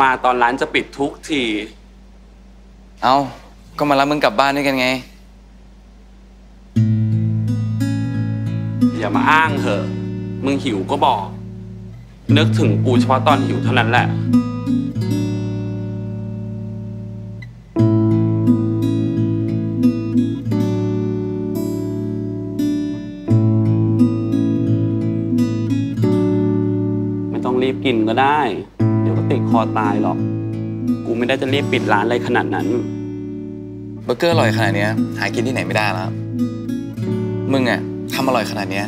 มาตอนร้านจะปิดทุกทีเอาก็มารับมึงกลับบ้านด้วยกันไงอย่ามาอ้างเถอะมึงหิวก็บอกนึกถึงกูเฉพาะตอนหิวเท่านั้นแหละไม่ต้องรีบกินก็ได้เดี๋ยวก็ติดคอตายหรอกกูไม่ได้จะรีบปิดร้านอะไรขนาดนั้นเบอร์เกอร์อร่อยขนาดนี้หากินที่ไหนไม่ได้แล้วมึงอะทำอร่อยขนาดนี้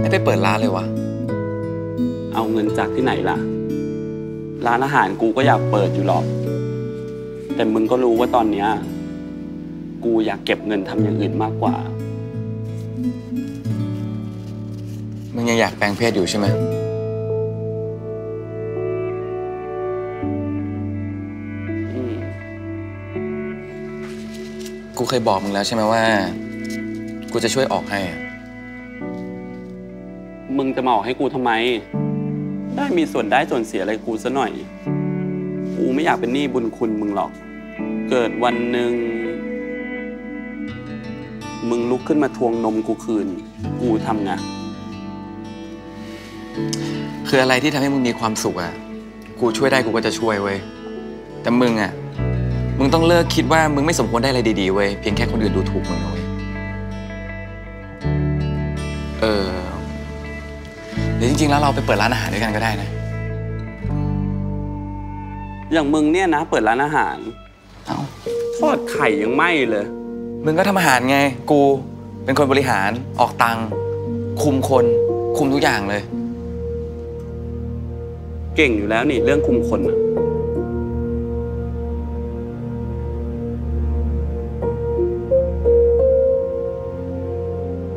ไม่ได้เปิดร้านเลยวะเอาเงินจากที่ไหนล่ะร้านอาหารกูก็อยากเปิดอยู่หรอกแต่มึงก็รู้ว่าตอนนี้กูอยากเก็บเงินทำอย่างอื่นมากกว่ามึงยังอยากแปลงเพศอยู่ใช่ไหมกูเคยบอกมึงแล้วใช่ไหมว่ากูจะช่วยออกให้มึงจะมาออกให้กูทำไมได้มีส่วนได้ส่วนเสียอะไรกูซะหน่อยกูไม่อยากเป็นหนี้บุญคุณมึงหรอกเกิดวันหนึ่งมึงลุกขึ้นมาทวงนมกูคืนกูทำไงคืออะไรที่ทำให้มึงมีความสุขอ่ะกูช่วยได้กูก็จะช่วยเว้ยแต่มึงอ่ะมึงต้องเลิกคิดว่ามึงไม่สมควรได้อะไรดีๆเว้ยเพียงแค่คนอื่นดูถูกมึงเว้ยเดี๋ยวจริงๆแล้วเราไปเปิดร้านอาหารด้วยกันก็ได้นะอย่างมึงเนี่ยนะเปิดร้านอาหารเอาทอดไข่ยังไม่เลยมึงก็ทำอาหารไงกูเป็นคนบริหารออกตังค์คุมคนคุมทุกอย่างเลยเก่งอยู่แล้วนี่เรื่องคุมคนอะ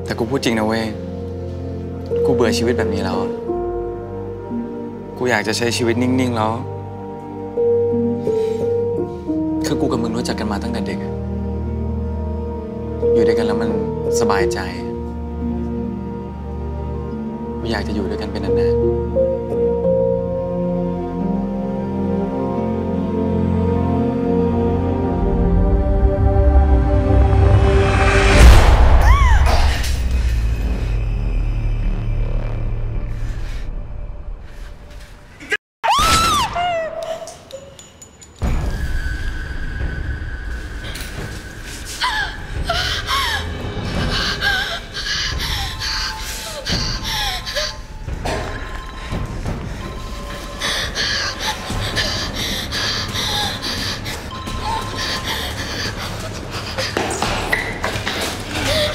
แต่กูพูดจริงนะเว้ยกูเบื่อชีวิตแบบนี้แล้วกูอยากจะใช้ชีวิตนิ่งๆแล้วคือกูกับมึงรู้จักกันมาตั้งแต่เด็กอยู่ด้วยกันแล้วมันสบายใจกูอยากจะอยู่ด้วยกันเป็นนานๆ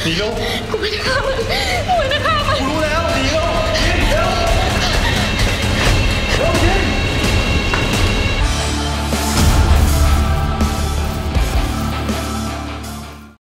你喽！滚开！滚开！